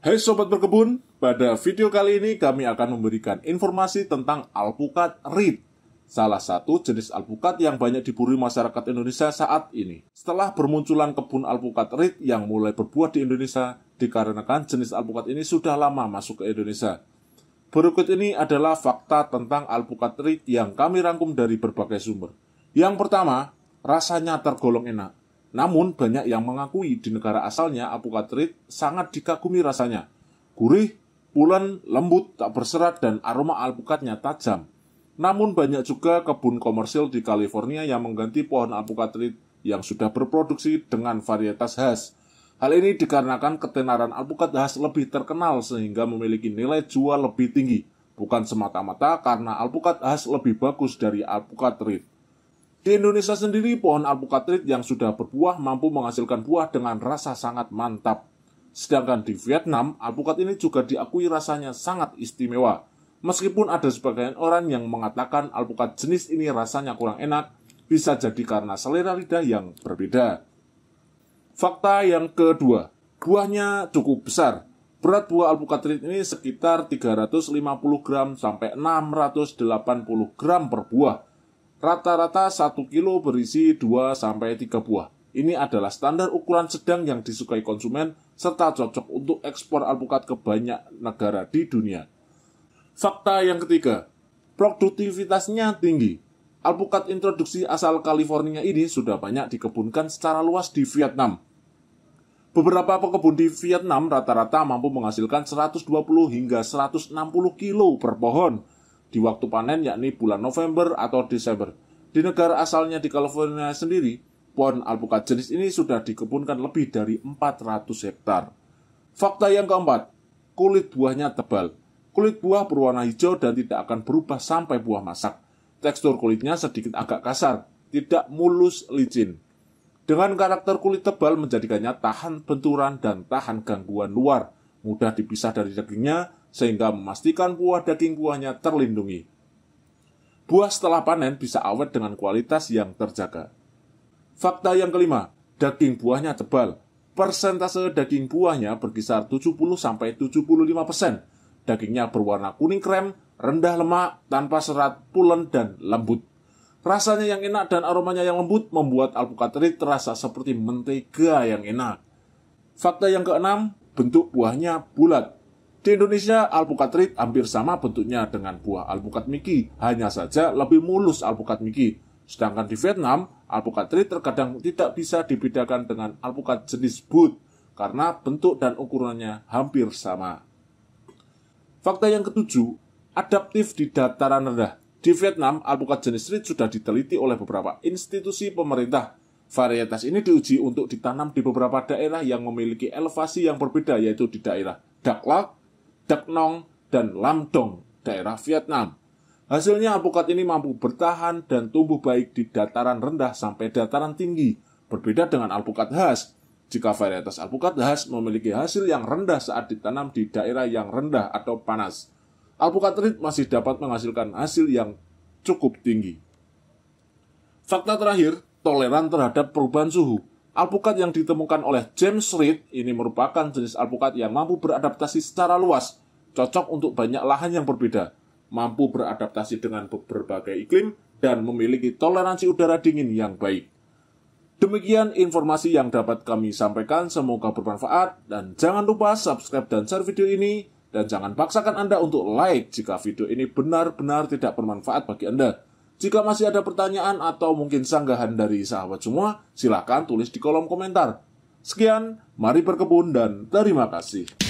Hai Sobat Berkebun, pada video kali ini kami akan memberikan informasi tentang Alpukat Reed, salah satu jenis alpukat yang banyak diburu masyarakat Indonesia saat ini. Setelah bermunculan kebun Alpukat Reed yang mulai berbuah di Indonesia, dikarenakan jenis alpukat ini sudah lama masuk ke Indonesia. Berikut ini adalah fakta tentang Alpukat Reed yang kami rangkum dari berbagai sumber. Yang pertama, rasanya tergolong enak. Namun, banyak yang mengakui di negara asalnya Alpukat Reed sangat dikagumi rasanya. Gurih, pulen, lembut, tak berserat, dan aroma alpukatnya tajam. Namun, banyak juga kebun komersil di California yang mengganti pohon Alpukat Reed yang sudah berproduksi dengan varietas Hass. Hal ini dikarenakan ketenaran alpukat Hass lebih terkenal sehingga memiliki nilai jual lebih tinggi. Bukan semata-mata karena alpukat Hass lebih bagus dari Alpukat Reed. Di Indonesia sendiri, pohon Alpukat Reed yang sudah berbuah mampu menghasilkan buah dengan rasa sangat mantap. Sedangkan di Vietnam, alpukat ini juga diakui rasanya sangat istimewa. Meskipun ada sebagian orang yang mengatakan alpukat jenis ini rasanya kurang enak, bisa jadi karena selera lidah yang berbeda. Fakta yang kedua, buahnya cukup besar. Berat buah Alpukat Reed ini sekitar 350 gram sampai 680 gram per buah. Rata-rata 1 kilo berisi 2-3 buah. Ini adalah standar ukuran sedang yang disukai konsumen serta cocok untuk ekspor alpukat ke banyak negara di dunia. Fakta yang ketiga, produktivitasnya tinggi. Alpukat introduksi asal California ini sudah banyak dikebunkan secara luas di Vietnam. Beberapa pekebun di Vietnam rata-rata mampu menghasilkan 120 hingga 160 kilo per pohon di waktu panen, yakni bulan November atau Desember. Di negara asalnya di California sendiri, pohon alpukat jenis ini sudah dikebunkan lebih dari 400 hektar. Fakta yang keempat, kulit buahnya tebal. Kulit buah berwarna hijau dan tidak akan berubah sampai buah masak. Tekstur kulitnya sedikit agak kasar, tidak mulus licin. Dengan karakter kulit tebal menjadikannya tahan benturan dan tahan gangguan luar. Mudah dipisah dari dagingnya, sehingga memastikan buah daging buahnya terlindungi. Buah setelah panen bisa awet dengan kualitas yang terjaga. Fakta yang kelima, daging buahnya tebal. Persentase daging buahnya berkisar 70-75%. Dagingnya berwarna kuning krem, rendah lemak, tanpa serat, pulen, dan lembut. Rasanya yang enak dan aromanya yang lembut membuat Alpukat Reed terasa seperti mentega yang enak. Fakta yang keenam, bentuk buahnya bulat. Di Indonesia, Alpukat Reed hampir sama bentuknya dengan buah Alpukat Miki, hanya saja lebih mulus Alpukat Miki. Sedangkan di Vietnam, Alpukat Reed terkadang tidak bisa dibedakan dengan alpukat jenis bud, karena bentuk dan ukurannya hampir sama. Fakta yang ketujuh, adaptif di dataran rendah. Di Vietnam, alpukat jenis Reed sudah diteliti oleh beberapa institusi pemerintah. Varietas ini diuji untuk ditanam di beberapa daerah yang memiliki elevasi yang berbeda, yaitu di daerah Dak Lak, Dak Nong, dan Lam Dong, daerah Vietnam. Hasilnya alpukat ini mampu bertahan dan tumbuh baik di dataran rendah sampai dataran tinggi, berbeda dengan alpukat Hass. Jika varietas alpukat Hass memiliki hasil yang rendah saat ditanam di daerah yang rendah atau panas, Alpukat Reed masih dapat menghasilkan hasil yang cukup tinggi. Fakta terakhir, toleran terhadap perubahan suhu. Alpukat yang ditemukan oleh James Reed ini merupakan jenis alpukat yang mampu beradaptasi secara luas, cocok untuk banyak lahan yang berbeda, mampu beradaptasi dengan berbagai iklim, dan memiliki toleransi udara dingin yang baik. Demikian informasi yang dapat kami sampaikan, semoga bermanfaat, dan jangan lupa subscribe dan share video ini, dan jangan paksakan Anda untuk like jika video ini benar-benar tidak bermanfaat bagi Anda. Jika masih ada pertanyaan atau mungkin sanggahan dari sahabat semua, silakan tulis di kolom komentar. Sekian, mari berkebun dan terima kasih.